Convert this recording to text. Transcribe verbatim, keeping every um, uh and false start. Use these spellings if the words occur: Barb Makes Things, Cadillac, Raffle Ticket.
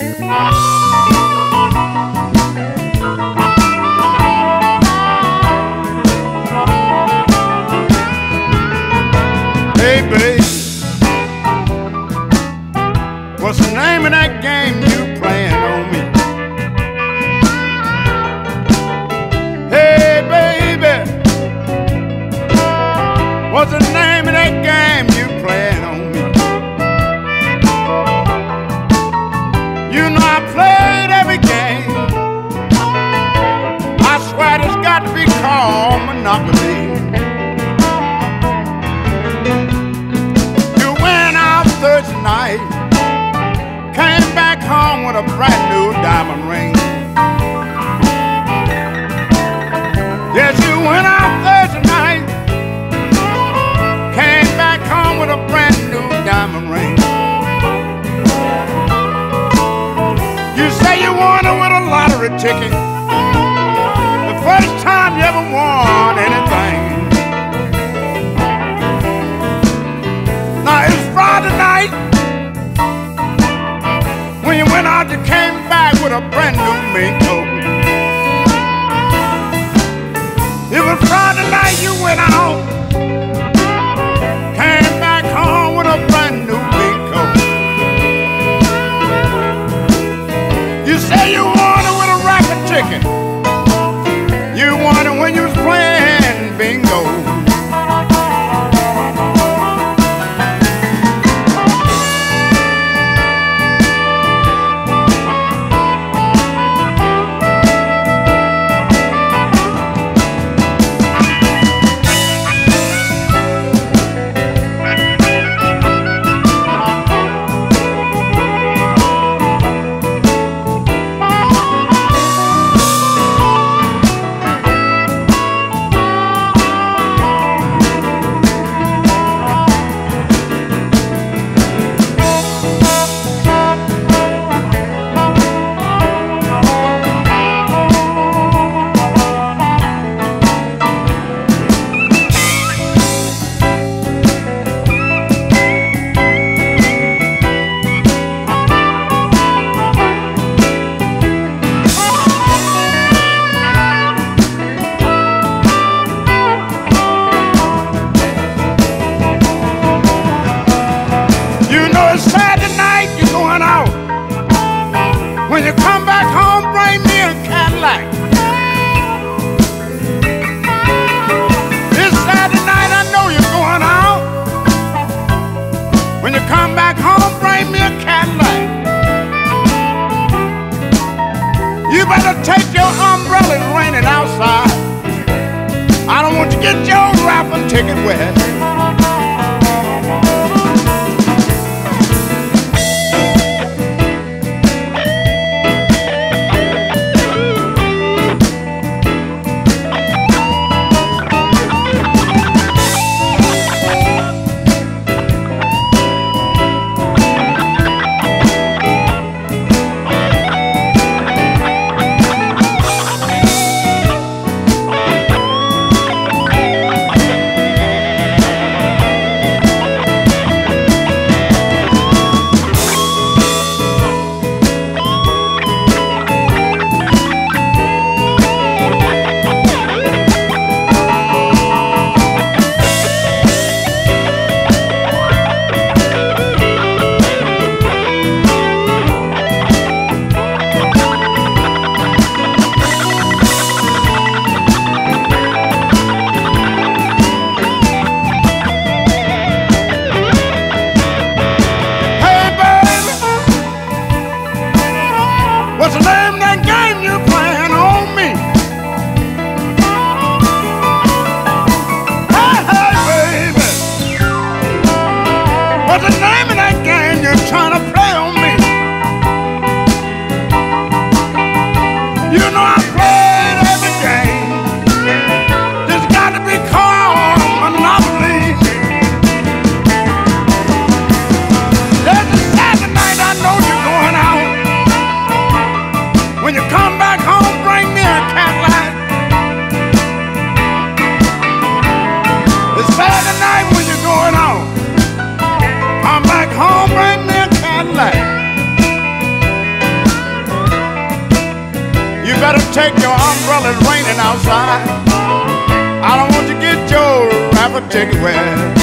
Hey, babe, what's the name of that game you playing on me? Hey, baby, what's the name of that game you playing on me? You know I played every game. I swear it's got to be called Monopoly. Came back home with a bright new diamond ring. Yes, you went out Thursday night, came back home with a brand new diamond ring. You say you won it with a lottery ticket, the first time you ever won anything. Now it's Friday night, you went out, you came back with a brand new mink coat. It was Friday night, you went out, came back home with a brand new mink coat. You say you won it with a raffle ticket. You won it when you was playing bingo. When you come back home, bring me a Cadillac. It's Saturday night, I know you're going out. When you come back home, bring me a Cadillac. You better take your umbrella, it's raining outside. I don't want you to get your raffle ticket wet. take your umbrella, it's raining outside. I don't want you to get your raffle ticket wet.